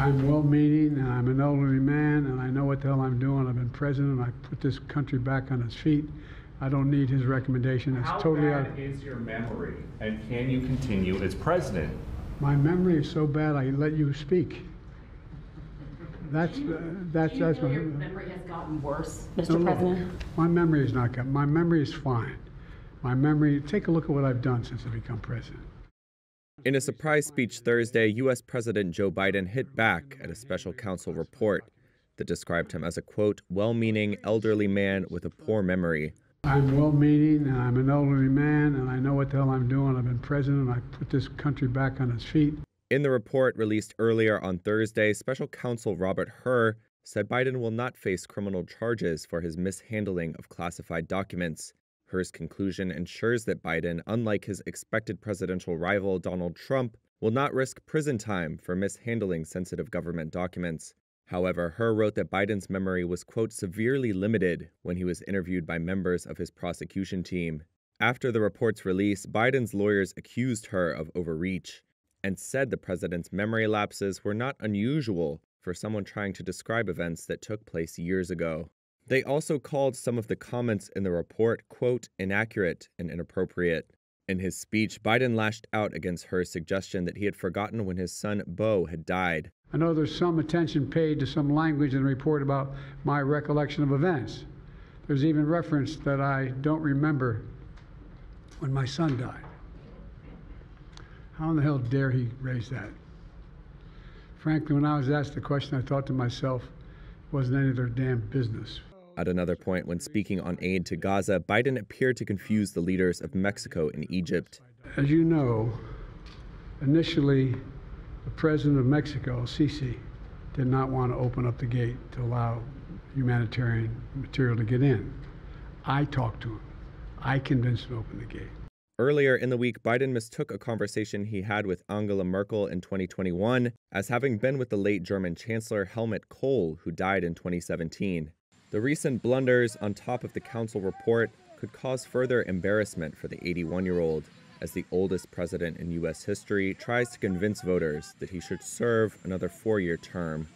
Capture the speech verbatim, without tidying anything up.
I'm well-meaning, and I'm an elderly man, and I know what the hell I'm doing. I've been president, and I put this country back on its feet. I don't need his recommendation. It's How totally bad out. Is your memory, and can you continue as president? My memory is so bad, I let you speak. That's uh, that's do you that's. Feel my, your memory has gotten worse, Mister No, President. Look, my memory is not gotten. My memory is fine. My memory. Take a look at what I've done since I've become president. In a surprise speech Thursday, U S President Joe Biden hit back at a special counsel report that described him as a, quote, well-meaning elderly man with a poor memory. I'm well-meaning, and I'm an elderly man, and I know what the hell I'm doing. I've been president, and I put this country back on its feet. In the report released earlier on Thursday, special counsel Robert Hur said Biden will not face criminal charges for his mishandling of classified documents. Hur's conclusion ensures that Biden, unlike his expected presidential rival Donald Trump, will not risk prison time for mishandling sensitive government documents. However, Hur wrote that Biden's memory was, quote, severely limited when he was interviewed by members of his prosecution team. After the report's release, Biden's lawyers accused Hur of overreach and said the president's memory lapses were not unusual for someone trying to describe events that took place years ago. They also called some of the comments in the report, quote, inaccurate and inappropriate. In his speech, Biden lashed out against Hur's suggestion that he had forgotten when his son, Beau, had died. I know there's some attention paid to some language in the report about my recollection of events. There's even reference that I don't remember when my son died. How in the hell dare he raise that? Frankly, when I was asked the question, I thought to myself, it wasn't any of their damn business. At another point, when speaking on aid to Gaza, Biden appeared to confuse the leaders of Mexico and Egypt. As you know, initially, the president of Mexico, Sisi, did not want to open up the gate to allow humanitarian material to get in. I talked to him. I convinced him to open the gate. Earlier in the week, Biden mistook a conversation he had with Angela Merkel in twenty twenty-one as having been with the late German Chancellor Helmut Kohl, who died in twenty seventeen. The recent blunders on top of the council report could cause further embarrassment for the eighty-one-year-old as the oldest president in U S history tries to convince voters that he should serve another four-year term.